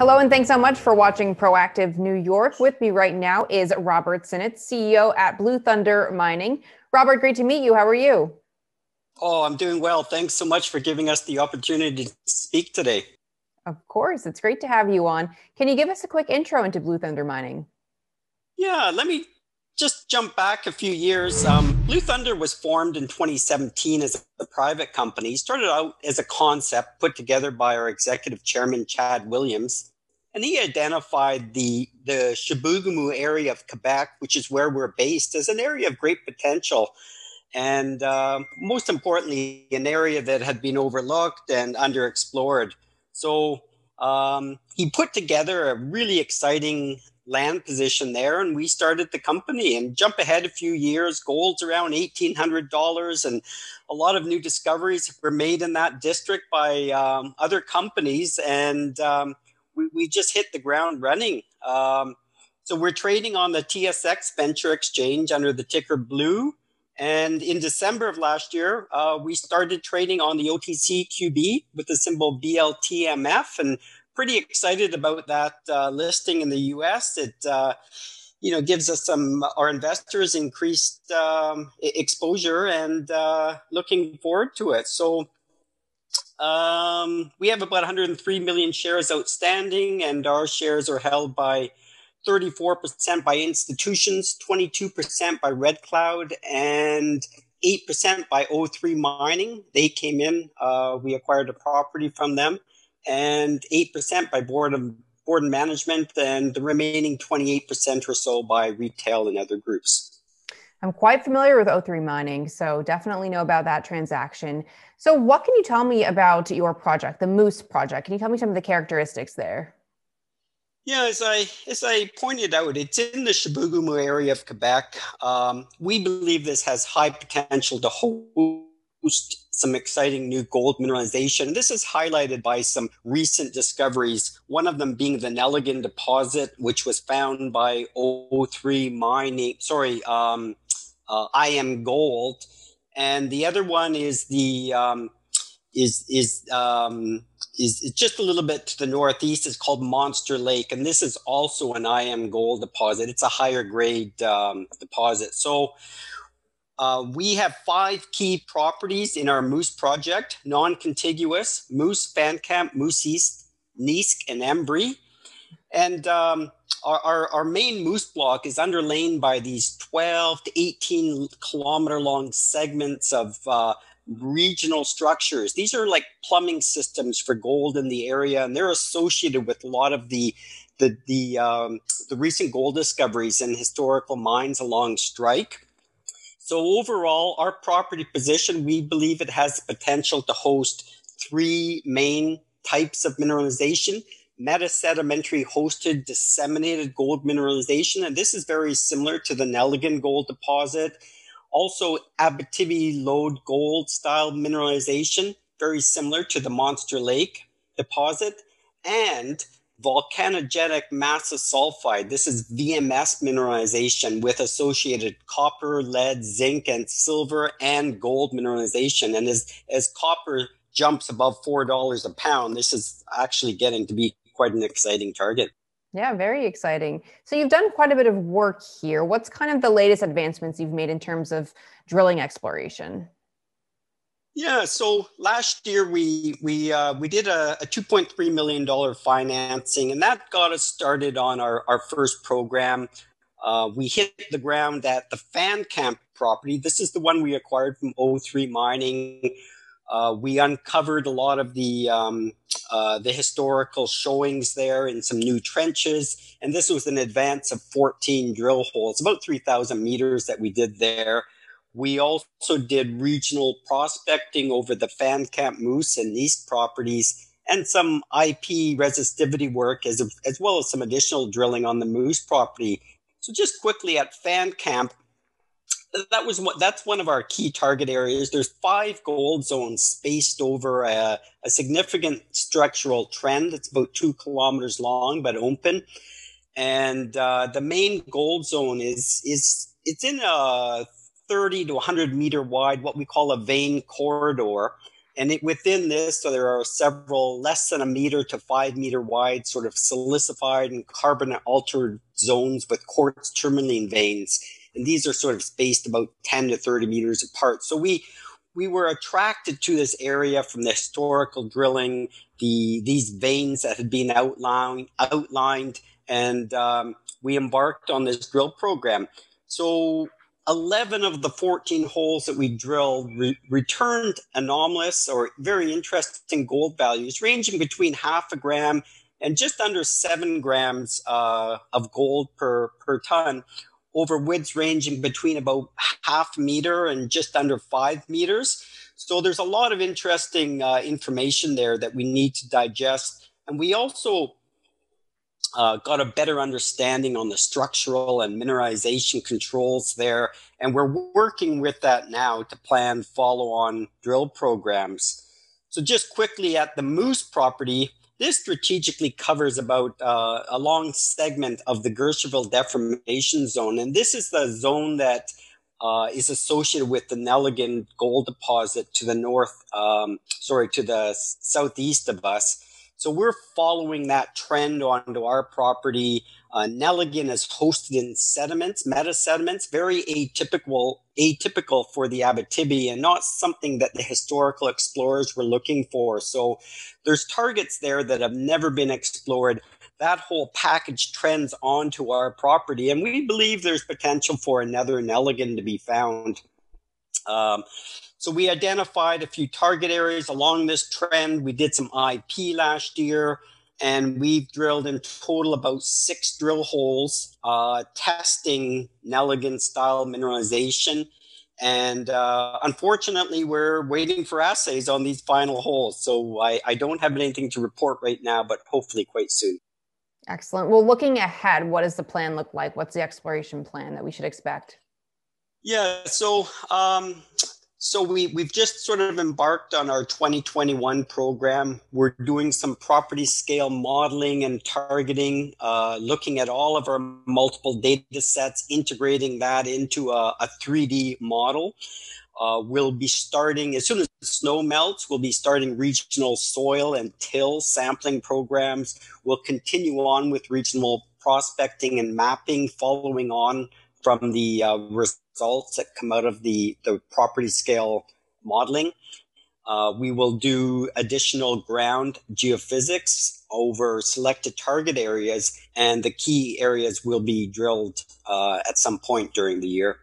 Hello, and thanks so much for watching Proactive New York. With me right now is Robert Cinits, CEO at Blue Thunder Mining. Robert, great to meet you. How are you? Oh, I'm doing well. Thanks so much for giving us the opportunity to speak today. Of course. It's great to have you on. Can you give us a quick intro into Blue Thunder Mining? Yeah, let me just jump back a few years. Blue Thunder was formed in 2017 as a private company. Started out as a concept put together by our executive chairman, Chad Williams. And he identified the Chibougamau area of Quebec, which is where we're based, as an area of great potential. And most importantly, an area that had been overlooked and underexplored. So he put together a really exciting land position there, and we started the company. And jump ahead a few years, gold's around $1,800, and a lot of new discoveries were made in that district by other companies. And we just hit the ground running. So we're trading on the TSX Venture Exchange under the ticker Blue. And in December of last year, we started trading on the OTCQB with the symbol BLTMF, and pretty excited about that listing in the U.S. It, gives us our investors increased exposure, and looking forward to it. So we have about 103 million shares outstanding, and our shares are held by 34% by institutions, 22% by Red Cloud, and 8% by O3 Mining. They came in. We acquired a property from them, and 8% by board and management, and the remaining 28% or so by retail and other groups. I'm quite familiar with O3 Mining, so definitely know about that transaction. So what can you tell me about your project, the Muus project? Can you tell me some of the characteristics there? Yeah, as I pointed out, it's in the Chibougamau area of Quebec. We believe this has high potential to host some exciting new gold mineralization. This is highlighted by some recent discoveries, one of them being the Nelligan deposit, which was found by O3 Mining, IM Gold. And the other one is the is just a little bit to the northeast. It's called Monster Lake, and this is also an IM Gold deposit. It's a higher grade deposit. So we have 5 key properties in our Muus project: non-contiguous, Muus, Fan Camp, Muus East, Nisk, and Embry. And our main Muus block is underlain by these 12 to 18 kilometer long segments of regional structures. These are like plumbing systems for gold in the area, and they're associated with a lot of the recent gold discoveries and historical mines along strike. So overall, our property position, we believe it has the potential to host 3 main types of mineralization: metasedimentary hosted disseminated gold mineralization, and this is very similar to the Nelligan gold deposit. Also, Abitibi lode gold style mineralization, very similar to the Monster Lake deposit, and volcanogenic massive sulfide. This is VMS mineralization with associated copper, lead, zinc, and silver and gold mineralization. And as copper jumps above $4 a pound, this is actually getting to be quite an exciting target. Yeah, very exciting. So you've done quite a bit of work here. What's kind of the latest advancements you've made in terms of drilling exploration? Yeah, so last year we did a $2.3 million financing, and that got us started on our first program. We hit the ground at the Fan Camp property. This is the one we acquired from O3 Mining. We uncovered a lot of the historical showings there in some new trenches. And this was an advance of 14 drill holes, about 3,000 meters that we did there. We also did regional prospecting over the Fan Camp, Muus, and Nisk properties, and some IP resistivity work, as well as some additional drilling on the Muus property. So just quickly at Fan Camp, that's one of our key target areas. There's 5 gold zones spaced over a significant structural trend that's about 2 kilometers long but open. And the main gold zone it's in a 30 to 100 meter wide, what we call a vein corridor. And within this, so there are several less than a meter to 5 meter wide sort of silicified and carbonate altered zones with quartz tourmaline veins. And these are sort of spaced about 10 to 30 meters apart. So we were attracted to this area from the historical drilling, these veins that had been outlined, and we embarked on this drill program. So 11 of the 14 holes that we drilled returned anomalous or very interesting gold values ranging between 0.5 gram and just under 7 grams of gold per ton, over widths ranging between about 0.5 meter and just under 5 meters. So there's a lot of interesting information there that we need to digest. And we also got a better understanding on the structural and mineralization controls there. And we're working with that now to plan follow-on drill programs. So just quickly at the Muus property, this strategically covers about a long segment of the Gershaville Deformation Zone. And this is the zone that is associated with the Nelligan gold deposit to the southeast of us. So we're following that trend onto our property. Nelligan is hosted in sediments, meta sediments, very atypical for the Abitibi and not something that the historical explorers were looking for. So there's targets there that have never been explored. That whole package trends onto our property, and we believe there's potential for another Nelligan to be found. So we identified a few target areas along this trend. We did some IP last year, and we've drilled in total about 6 drill holes testing Nelligan-style mineralization. And unfortunately, we're waiting for assays on these final holes. So I don't have anything to report right now, but hopefully quite soon. Excellent. Well, looking ahead, what does the plan look like? What's the exploration plan that we should expect? Yeah, so... So we've just sort of embarked on our 2021 program. We're doing some property scale modeling and targeting, looking at all of our multiple data sets, integrating that into a 3D model. We'll be starting, as soon as the snow melts, we'll be starting regional soil and till sampling programs. We'll continue on with regional prospecting and mapping, following on from the results that come out of the property scale modeling. We will do additional ground geophysics over selected target areas, and the key areas will be drilled at some point during the year.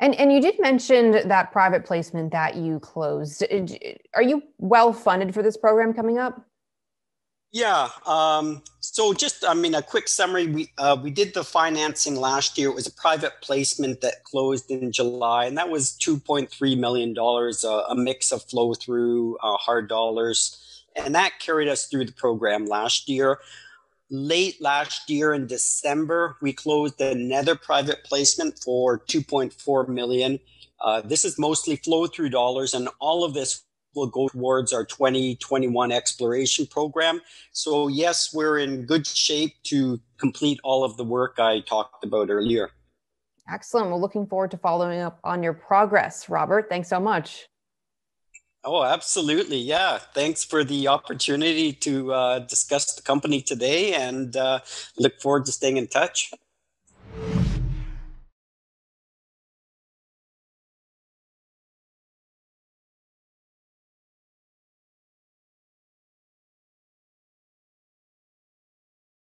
And you did mention that private placement that you closed. Are you well funded for this program coming up? Yeah. So just, I mean, a quick summary. We did the financing last year. It was a private placement that closed in July, and that was $2.3 million, a mix of flow through hard dollars. And that carried us through the program last year. Late last year in December, we closed another private placement for $2.4 million. This is mostly flow through dollars, and all of this will go towards our 2021 exploration program. So yes, we're in good shape to complete all of the work I talked about earlier. Excellent. We're looking forward to following up on your progress, Robert. Thanks so much. Oh, absolutely. Yeah. Thanks for the opportunity to discuss the company today, and look forward to staying in touch.